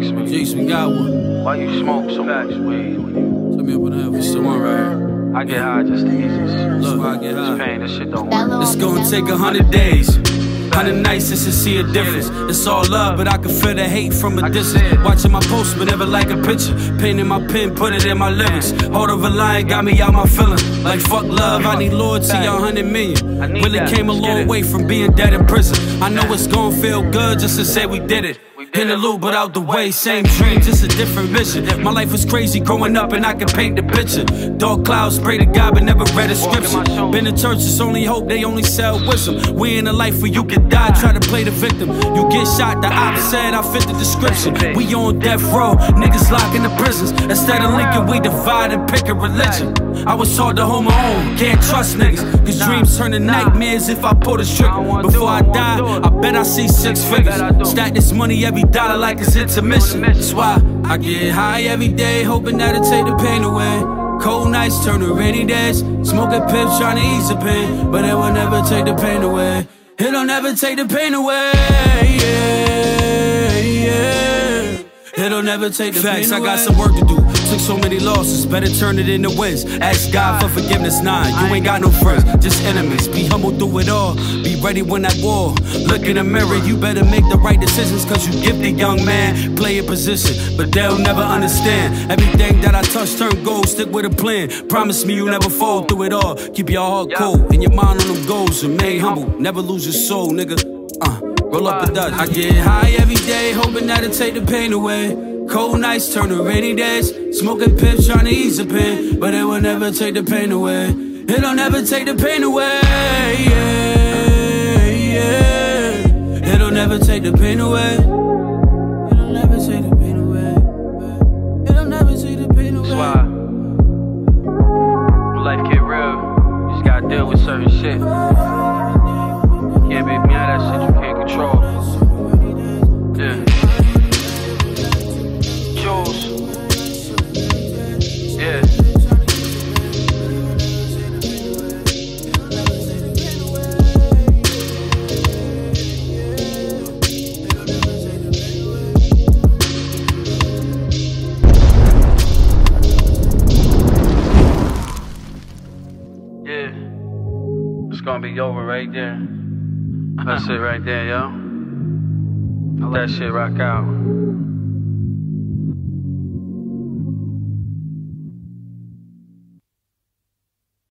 Facts, man. Jeez, we got one. Why you smoke so much weed? Tell me up in here for someone right here. I get high just the easiest. Look, I get high. Pain, this shit don't work. It's gonna take 100 days. 100 nights just to see a difference. It's all love, but I can feel the hate from a distance. Watching my post, but never like a picture. Painting my pen, put it in my lyrics. Hold over line, got me out my feelings. Like fuck love, I need loyalty, 100 million. Really came a long way from being dead in prison. I know it's gonna feel good just to say we did it. In the loop, but out the way, same dream, just a different vision. My life was crazy growing up, and I can paint the picture. Dark clouds, pray to God, but never read a scripture. Been to church, it's only hope, they only sell wisdom. We in a life where you can die, try to play the victim. You get shot, the op said I fit the description. We on death row, niggas locked in the prisons. Instead of linking, we divide and pick a religion. I was taught to hold my own, can't trust niggas, cause dreams turn to nightmares if I pull the trigger. Before I die, I bet I see 6 figures. Stack this money every dollar like it's intermission. That's why I get high every day, hoping that'll take the pain away. Cold nights turn to rainy days, smoking pips trying to ease the pain, but it will never take the pain away. It'll never take the pain away, yeah, yeah. It'll never take the pain away. Facts, I got some work to do. Took so many losses, better turn it into wins. Ask God for forgiveness, nah, you ain't got no friends, just enemies. Be humble through it all, be ready when at war. Look in the mirror, you better make the right decisions, cause you gifted, young man. Play a position, but they'll never understand. Everything that I touch turn gold, stick with a plan. Promise me you'll never fall through it all. Keep your heart cold and your mind on them goals. Remain humble, never lose your soul, nigga. Roll up the Dutch. I get high every day, hoping that'll take the pain away. Cold nights turn to rainy days, smoking pips trying to ease the pain, but it will never take the pain away. It'll never take the pain away, yeah, yeah. It'll never take the pain away. It'll never take the pain away. It'll never take the pain away. That's why when life get real, you just gotta deal with certain shit. Yeah, baby, now that shit you can't control. It's gonna be over right there. That's it right there, yo. Let that shit rock out.